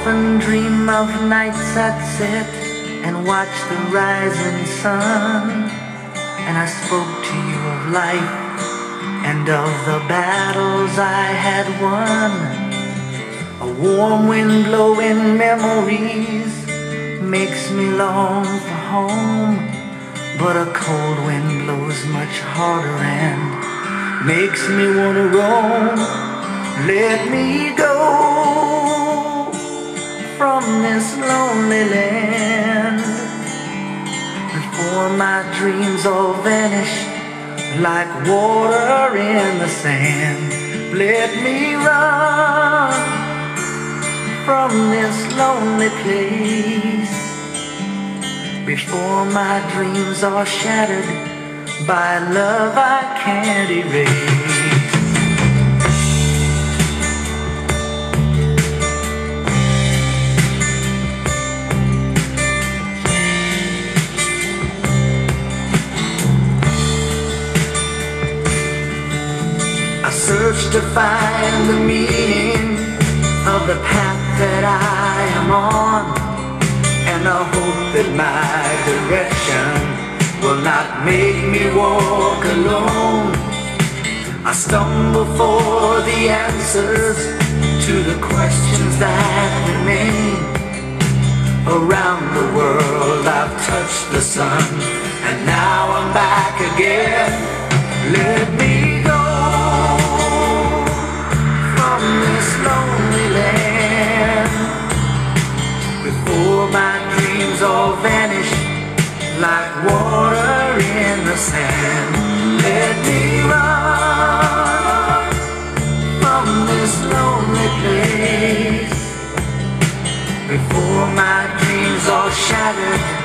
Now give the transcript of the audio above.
often dream of nights at set and watch the rising sun. And I spoke to you of life and of the battles I had won. A warm wind blowing memories makes me long for home, but a cold wind blows much harder and makes me wanna roam. Let me go from this lonely land before my dreams all vanish like water in the sand. Let me run from this lonely place before my dreams are shattered by love I can't erase. Search to find the meaning of the path that I am on, and I hope that my direction will not make me walk alone. I stumble for the answers to the questions that remain. Around the world I've touched the sun, and now I'm back again. Let me all vanish like water in the sand. Let me run from this lonely place before my dreams are shattered